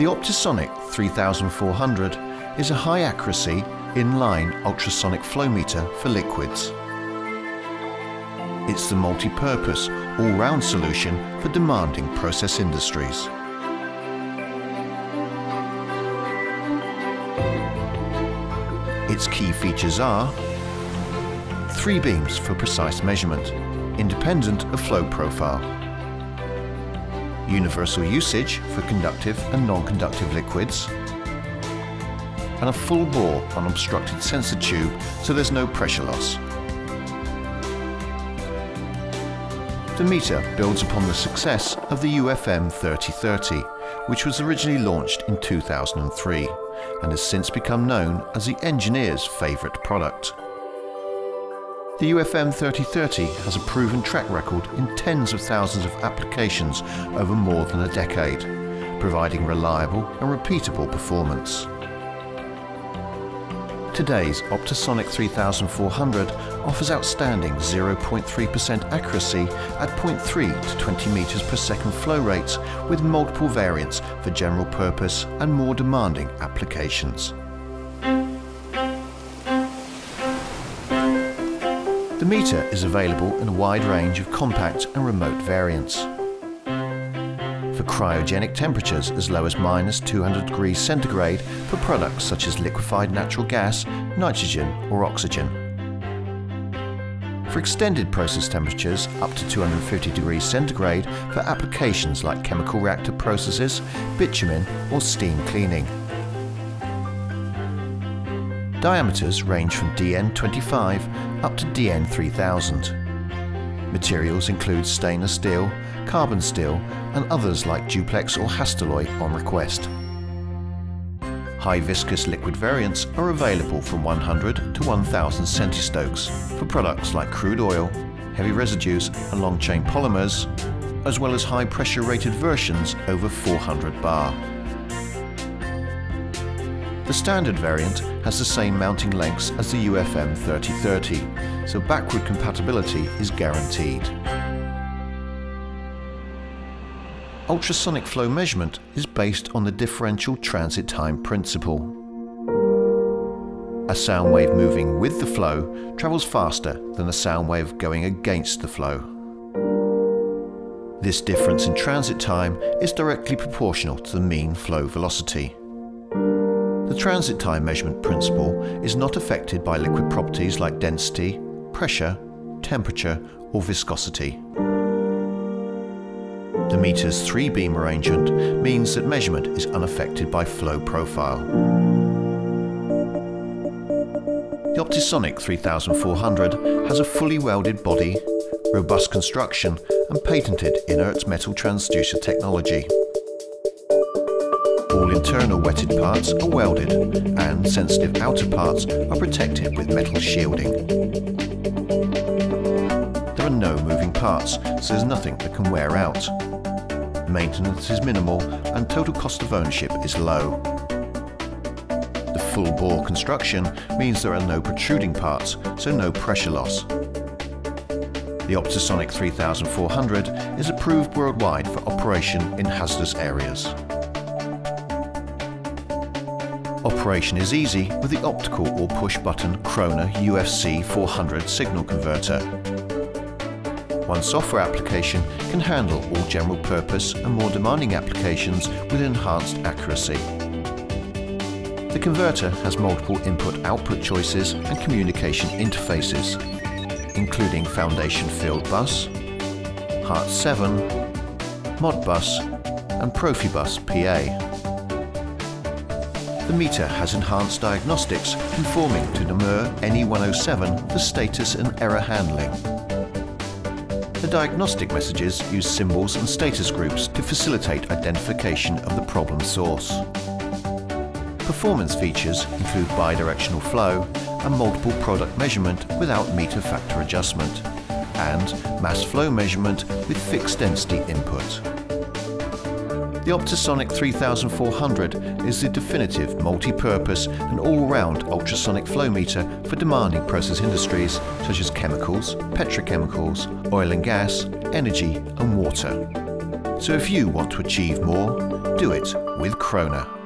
The Optisonic 3400 is a high-accuracy, inline ultrasonic flow meter for liquids. It's the multi-purpose, all-round solution for demanding process industries. Its key features are three beams for precise measurement, independent of flow profile, universal usage for conductive and non-conductive liquids, and a full bore unobstructed sensor tube so there's no pressure loss. The meter builds upon the success of the UFM 3030, which was originally launched in 2003 and has since become known as the engineer's favourite product. The UFM 3030 has a proven track record in tens of thousands of applications over more than a decade, providing reliable and repeatable performance. Today's Optisonic 3400 offers outstanding 0.3% accuracy at 0.3 to 20 meters per second flow rates with multiple variants for general purpose and more demanding applications. The meter is available in a wide range of compact and remote variants. For cryogenic temperatures as low as -200°C for products such as liquefied natural gas, nitrogen or oxygen. For extended process temperatures up to 250°C for applications like chemical reactor processes, bitumen or steam cleaning. Diameters range from DN25 up to DN3000. Materials include stainless steel, carbon steel and others like Duplex or Hastelloy on request. High viscous liquid variants are available from 100 to 1000 centistokes for products like crude oil, heavy residues and long chain polymers, as well as high pressure rated versions over 400 bar. The standard variant has the same mounting lengths as the UFM 3030, so backward compatibility is guaranteed. Ultrasonic flow measurement is based on the differential transit time principle. A sound wave moving with the flow travels faster than a sound wave going against the flow. This difference in transit time is directly proportional to the mean flow velocity. The transit time measurement principle is not affected by liquid properties like density, pressure, temperature or viscosity. The meter's three-beam arrangement means that measurement is unaffected by flow profile. The Optisonic 3400 has a fully welded body, robust construction and patented inert metal transducer technology. All internal wetted parts are welded and sensitive outer parts are protected with metal shielding. There are no moving parts, so there's nothing that can wear out. Maintenance is minimal and total cost of ownership is low. The full bore construction means there are no protruding parts, so no pressure loss. The Optisonic 3400 is approved worldwide for operation in hazardous areas. Operation is easy with the optical or push-button KROHNE UFC 400 signal converter. One software application can handle all general-purpose and more demanding applications with enhanced accuracy. The converter has multiple input-output choices and communication interfaces, including Foundation Fieldbus, Hart 7, Modbus and Profibus PA. The meter has enhanced diagnostics conforming to NAMUR NE107 for status and error handling. The diagnostic messages use symbols and status groups to facilitate identification of the problem source. Performance features include bidirectional flow and multiple product measurement without meter factor adjustment, and mass flow measurement with fixed density input. The Optisonic 3400 is the definitive multi-purpose and all-round ultrasonic flow meter for demanding process industries such as chemicals, petrochemicals, oil and gas, energy and water. So if you want to achieve more, do it with KROHNE.